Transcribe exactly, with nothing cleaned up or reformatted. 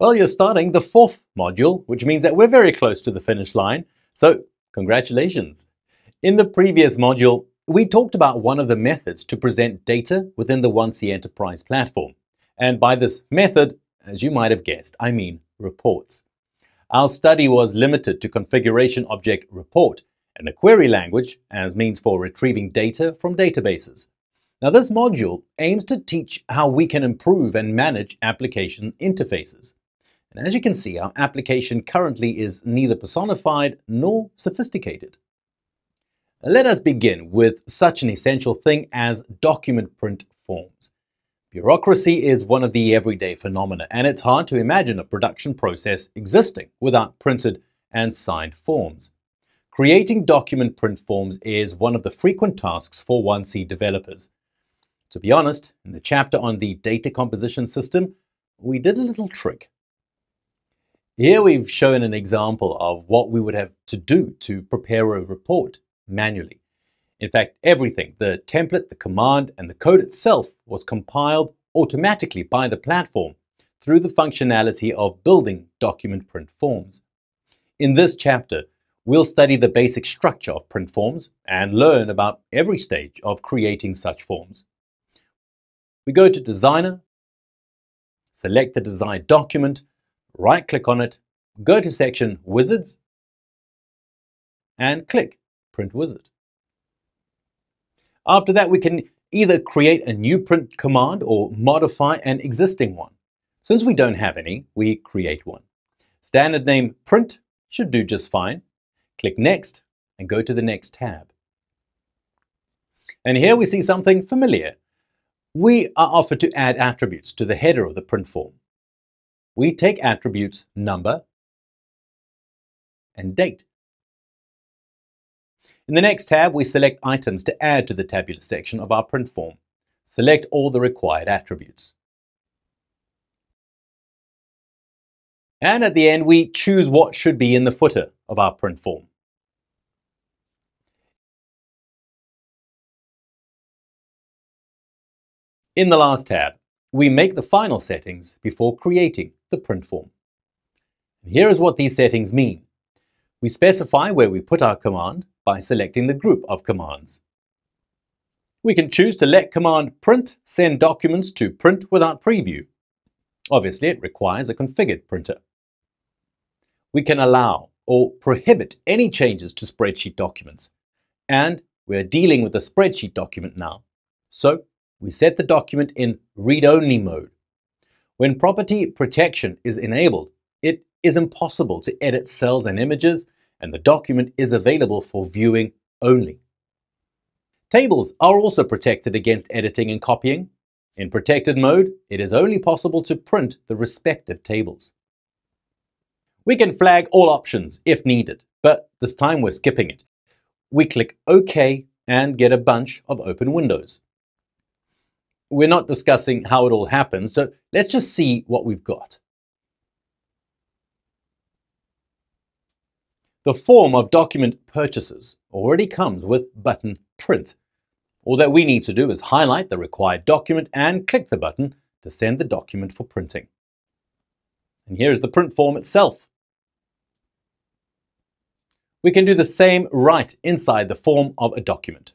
Well, you're starting the fourth module, which means that we're very close to the finish line, so congratulations. In the previous module, we talked about one of the methods to present data within the one C Enterprise platform. And by this method, as you might have guessed, I mean reports. Our study was limited to configuration object report and a query language as means for retrieving data from databases. Now, this module aims to teach how we can improve and manage application interfaces. And as you can see, our application currently is neither personified nor sophisticated. Now, let us begin with such an essential thing as document print forms. Bureaucracy is one of the everyday phenomena, and it's hard to imagine a production process existing without printed and signed forms. Creating document print forms is one of the frequent tasks for one C developers. To be honest, in the chapter on the data composition system, we did a little trick. Here we've shown an example of what we would have to do to prepare a report manually. In fact, everything, the template, the command, and the code itself was compiled automatically by the platform through the functionality of building document print forms. In this chapter, we'll study the basic structure of print forms and learn about every stage of creating such forms. We go to Designer, select the desired document, right-click on it, go to section Wizards, and click Print Wizard. After that, we can either create a new print command or modify an existing one. Since we don't have any, we create one. Standard name print should do just fine. Click Next and go to the next tab. And here we see something familiar. We are offered to add attributes to the header of the print form. We take attributes number and date. In the next tab, we select items to add to the tabular section of our print form. Select all the required attributes. And at the end, we choose what should be in the footer of our print form. In the last tab, we make the final settings before creating the print form. Here is what these settings mean. We specify where we put our command by selecting the group of commands. We can choose to let command print send documents to print without preview. Obviously, it requires a configured printer. We can allow or prohibit any changes to spreadsheet documents. And we're dealing with a spreadsheet document now. So we set the document in read-only mode. When property protection is enabled, it is impossible to edit cells and images, and the document is available for viewing only. Tables are also protected against editing and copying. In protected mode, it is only possible to print the respective tables. We can flag all options if needed, but this time we're skipping it. We click OK and get a bunch of open windows. We're not discussing how it all happens, so let's just see what we've got. The form of document purchases already comes with button print. All that we need to do is highlight the required document and click the button to send the document for printing. And here is the print form itself. We can do the same right inside the form of a document.